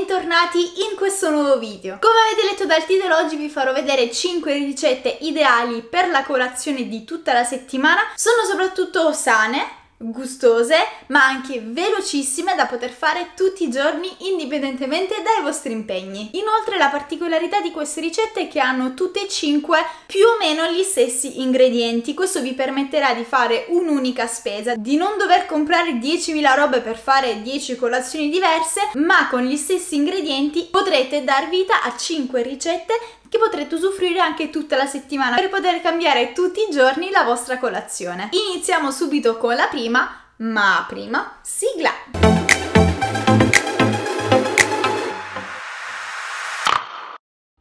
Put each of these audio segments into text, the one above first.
bentornati in questo nuovo video. Come avete letto dal titolo, oggi vi farò vedere 5 ricette ideali per la colazione di tutta la settimana. Sono soprattutto sane, gustose, ma anche velocissime da poter fare tutti i giorni indipendentemente dai vostri impegni. Inoltre la particolarità di queste ricette è che hanno tutte e 5 più o meno gli stessi ingredienti. Questo vi permetterà di fare un'unica spesa, di non dover comprare 10.000 robe per fare 10 colazioni diverse, ma con gli stessi ingredienti potrete dar vita a 5 ricette che potrete usufruire anche tutta la settimana per poter cambiare tutti i giorni la vostra colazione. Iniziamo subito con la prima, ma prima sigla!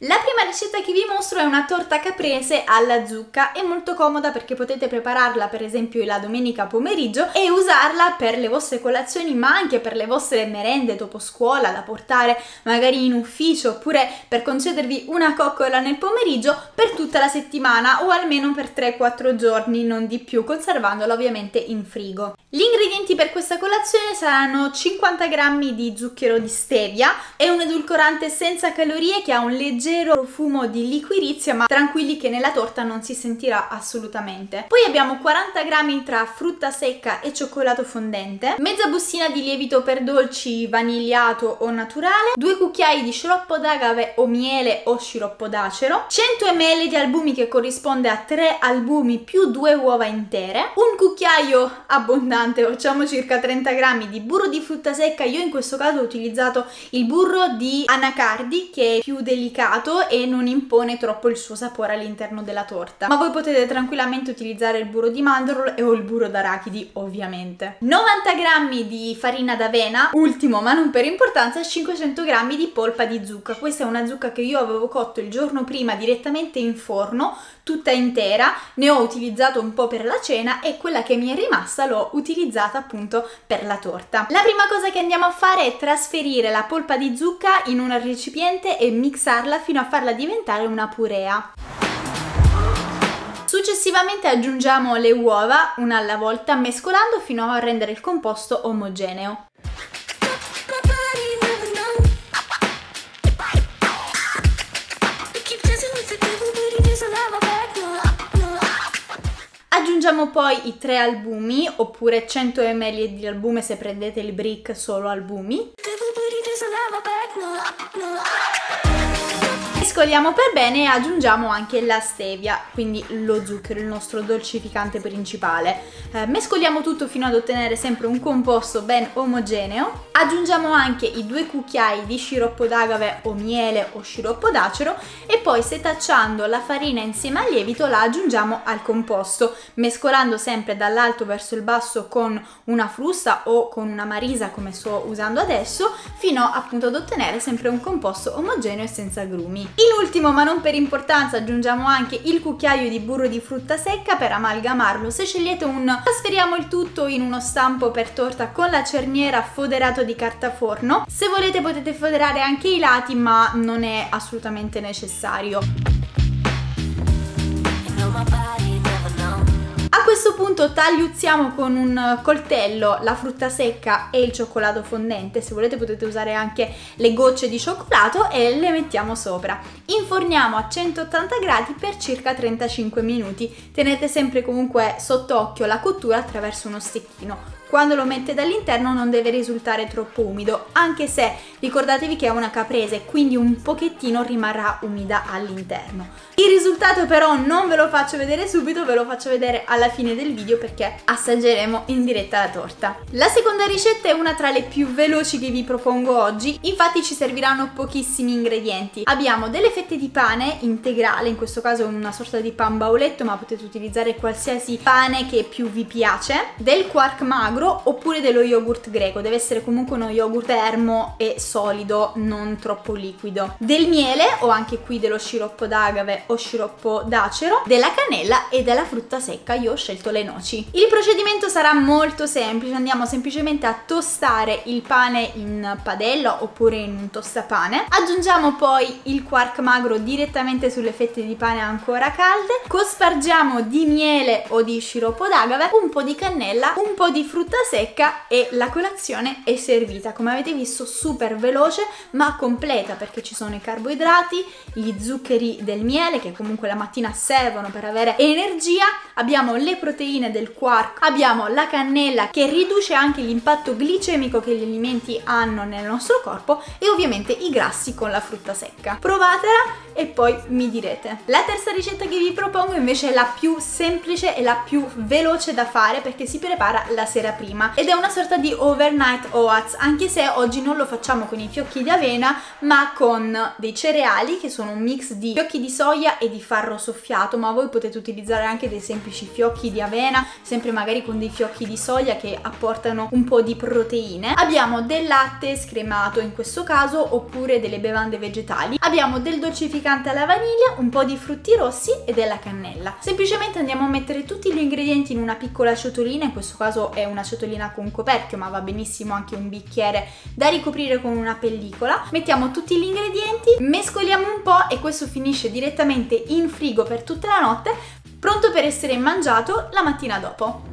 La prima ricetta che vi mostro è una torta caprese alla zucca. È molto comoda perché potete prepararla per esempio la domenica pomeriggio e usarla per le vostre colazioni, ma anche per le vostre merende dopo scuola da portare magari in ufficio, oppure per concedervi una coccola nel pomeriggio per tutta la settimana o almeno per 3-4 giorni, non di più, conservandola ovviamente in frigo. Gli ingredienti per questa colazione saranno 50 g di zucchero di stevia, è un edulcorante senza calorie che ha un leggero profumo di liquirizia, ma tranquilli che nella torta non si sentirà assolutamente. Poi abbiamo 40 g tra frutta secca e cioccolato fondente, mezza bustina di lievito per dolci vanigliato o naturale, 2 cucchiai di sciroppo d'agave o miele o sciroppo d'acero, 100 ml di albumi che corrisponde a 3 albumi più 2 uova intere, un cucchiaio abbondante, facciamo circa 30 g di burro di frutta secca. Io in questo caso ho utilizzato il burro di anacardi che è più delicato e non impone troppo il suo sapore all'interno della torta, ma voi potete tranquillamente utilizzare il burro di mandorlo o il burro d'arachidi ovviamente. 90 g di farina d'avena, ultimo ma non per importanza, 500 g di polpa di zucca. Questa è una zucca che io avevo cotto il giorno prima direttamente in forno, tutta intera, ne ho utilizzato un po' per la cena e quella che mi è rimasta l'ho utilizzata appunto per la torta. La prima cosa che andiamo a fare è trasferire la polpa di zucca in un recipiente e mixarla fino a farla diventare una purea. Successivamente aggiungiamo le uova una alla volta, mescolando fino a rendere il composto omogeneo. Aggiungiamo poi i 3 albumi, oppure 100 ml di albume se prendete il brick solo albumi. Mescoliamo per bene e aggiungiamo anche la stevia, quindi lo zucchero, il nostro dolcificante principale. Mescoliamo tutto fino ad ottenere sempre un composto ben omogeneo. Aggiungiamo anche i 2 cucchiai di sciroppo d'agave o miele o sciroppo d'acero e poi, setacciando la farina insieme al lievito, la aggiungiamo al composto, mescolando sempre dall'alto verso il basso con una frusta o con una marisa come sto usando adesso, fino appunto ad ottenere sempre un composto omogeneo e senza grumi. In ultimo ma non per importanza aggiungiamo anche il cucchiaio di burro di frutta secca per amalgamarlo. Se scegliete trasferiamo il tutto in uno stampo per torta con la cerniera foderato di carta forno. Se volete potete foderare anche i lati, ma non è assolutamente necessario. A questo punto tagliuzziamo con un coltello la frutta secca e il cioccolato fondente, se volete potete usare anche le gocce di cioccolato, e le mettiamo sopra. Inforniamo a 180 gradi per circa 35 minuti, tenete sempre comunque sott'occhio la cottura attraverso uno stecchino. Quando lo mette dall'interno non deve risultare troppo umido, anche se ricordatevi che è una caprese, quindi un pochettino rimarrà umida all'interno. Il risultato però non ve lo faccio vedere subito, ve lo faccio vedere alla fine del video perché assaggeremo in diretta la torta. La seconda ricetta è una tra le più veloci che vi propongo oggi, infatti ci serviranno pochissimi ingredienti. Abbiamo delle fette di pane integrale, in questo caso una sorta di pan bauletto, ma potete utilizzare qualsiasi pane che più vi piace, del quark magro oppure dello yogurt greco, deve essere comunque uno yogurt fermo e solido, non troppo liquido, del miele o anche qui dello sciroppo d'agave o sciroppo d'acero, della cannella e della frutta secca. Io ho scelto le noci. Il procedimento sarà molto semplice, andiamo semplicemente a tostare il pane in padella oppure in un tostapane, aggiungiamo poi il quark magro direttamente sulle fette di pane ancora calde, cospargiamo di miele o di sciroppo d'agave, un po' di cannella, un po' di frutta tutta secca e la colazione è servita, come avete visto super veloce ma completa, perché ci sono i carboidrati, gli zuccheri del miele che comunque la mattina servono per avere energia, abbiamo le proteine del quark, abbiamo la cannella che riduce anche l'impatto glicemico che gli alimenti hanno nel nostro corpo e ovviamente i grassi con la frutta secca. Provatela e poi mi direte. La terza ricetta che vi propongo invece è la più semplice e la più veloce da fare perché si prepara la sera prima ed è una sorta di overnight oats, anche se oggi non lo facciamo con i fiocchi di avena ma con dei cereali che sono un mix di fiocchi di soia e di farro soffiato, ma voi potete utilizzare anche dei semplici fiocchi di avena, sempre magari con dei fiocchi di soia che apportano un po' di proteine. Abbiamo del latte scremato in questo caso oppure delle bevande vegetali, abbiamo del dolcificante alla vaniglia, un po' di frutti rossi e della cannella. Semplicemente andiamo a mettere tutti gli ingredienti in una piccola ciotolina, in questo caso è una ciotolina con coperchio ma va benissimo anche un bicchiere da ricoprire con una pellicola, mettiamo tutti gli ingredienti, mescoliamo un po' e questo finisce direttamente in frigo per tutta la notte, pronto per essere mangiato la mattina dopo.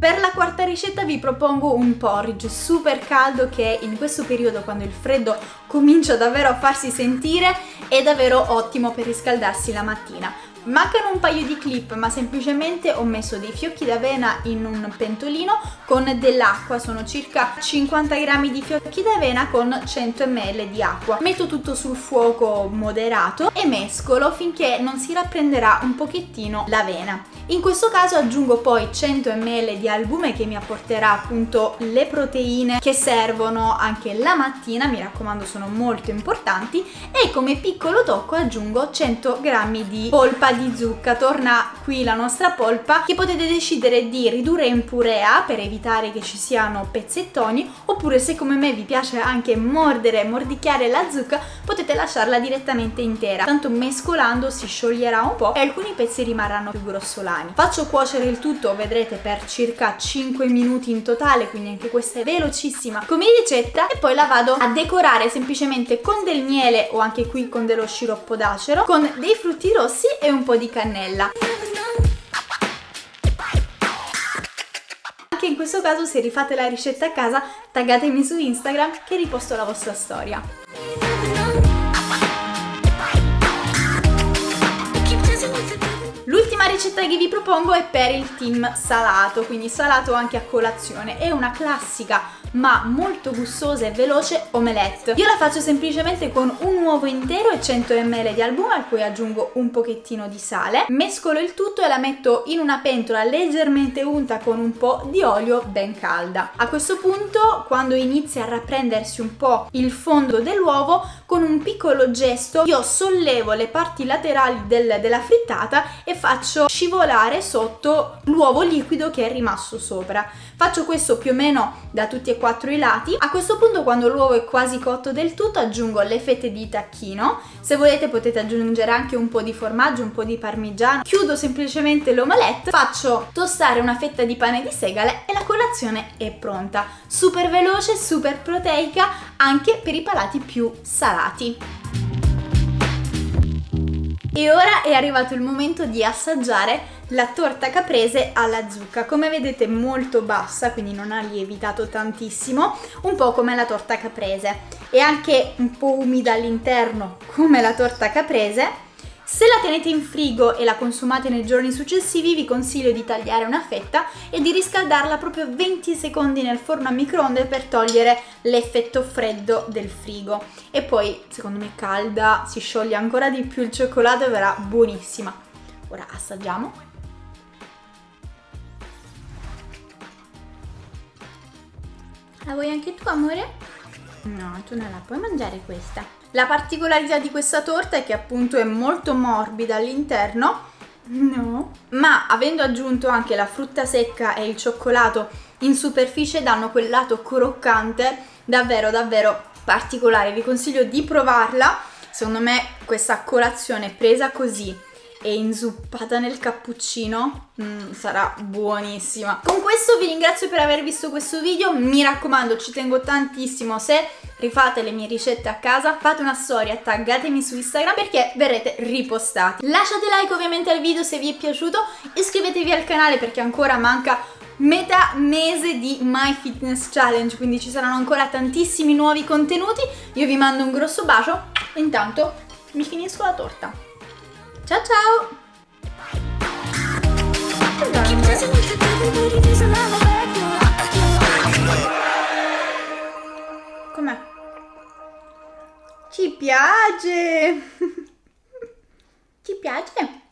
Per la quarta ricetta vi propongo un porridge super caldo che in questo periodo, quando il freddo comincia davvero a farsi sentire, è davvero ottimo per riscaldarsi la mattina. Mancano un paio di clip, ma semplicemente ho messo dei fiocchi d'avena in un pentolino con dell'acqua, sono circa 50 g di fiocchi d'avena con 100 ml di acqua. Metto tutto sul fuoco moderato e mescolo finché non si rapprenderà un pochettino l'avena. In questo caso aggiungo poi 100 ml di albume che mi apporterà appunto le proteine che servono anche la mattina, mi raccomando sono molto importanti, e come piccolo tocco aggiungo 100 g di polpa di zucca. Torna qui la nostra polpa che potete decidere di ridurre in purea per evitare che ci siano pezzettoni, oppure se come me vi piace anche mordere e mordicchiare la zucca potete lasciarla direttamente intera, tanto mescolando si scioglierà un po' e alcuni pezzi rimarranno più grossolani. Faccio cuocere il tutto, vedrete, per circa 5 minuti in totale, quindi anche questa è velocissima come ricetta, e poi la vado a decorare semplicemente con del miele o anche qui con dello sciroppo d'acero, con dei frutti rossi e un po' di cannella. Anche in questo caso, se rifate la ricetta a casa, taggatemi su Instagram che riposto la vostra storia. La ricetta che vi propongo è per il team salato, quindi salato anche a colazione, è una classica ma molto gustosa e veloce omelette. Io la faccio semplicemente con un uovo intero e 100 ml di albume a cui aggiungo un pochettino di sale, mescolo il tutto e la metto in una pentola leggermente unta con un po' di olio ben calda. A questo punto, quando inizia a rapprendersi un po' il fondo dell'uovo, con un piccolo gesto io sollevo le parti laterali della frittata e faccio scivolare sotto l'uovo liquido che è rimasto sopra. Faccio questo più o meno da tutti e quattro i lati. A questo punto, quando l'uovo è quasi cotto del tutto, aggiungo le fette di tacchino, se volete potete aggiungere anche un po' di formaggio, un po' di parmigiano, chiudo semplicemente l'omelette, faccio tostare una fetta di pane di segale e la colazione è pronta, super veloce, super proteica anche per i palati più salati. E ora è arrivato il momento di assaggiare la torta caprese alla zucca. Come vedete molto bassa, quindi non ha lievitato tantissimo, un po' come la torta caprese, è anche un po' umida all'interno come la torta caprese. Se la tenete in frigo e la consumate nei giorni successivi, vi consiglio di tagliare una fetta e di riscaldarla proprio 20 secondi nel forno a microonde per togliere l'effetto freddo del frigo. E poi, secondo me, calda si scioglie ancora di più il cioccolato e verrà buonissima. Ora assaggiamo. La vuoi anche tu, amore? No, tu non la puoi mangiare questa. La particolarità di questa torta è che appunto è molto morbida all'interno, no? Ma avendo aggiunto anche la frutta secca e il cioccolato in superficie danno quel lato croccante davvero davvero particolare. Vi consiglio di provarla, secondo me questa colazione presa così e inzuppata nel cappuccino sarà buonissima. Con questo vi ringrazio per aver visto questo video, mi raccomando, ci tengo tantissimo, se rifate le mie ricette a casa fate una storia, taggatemi su Instagram perché verrete ripostati. Lasciate like ovviamente al video se vi è piaciuto, iscrivetevi al canale perché ancora manca metà mese di MyFitness Challenge, quindi ci saranno ancora tantissimi nuovi contenuti. Io vi mando un grosso bacio e intanto mi finisco la torta. Ciao ciao! Com'è? Ci piace! Ci piace?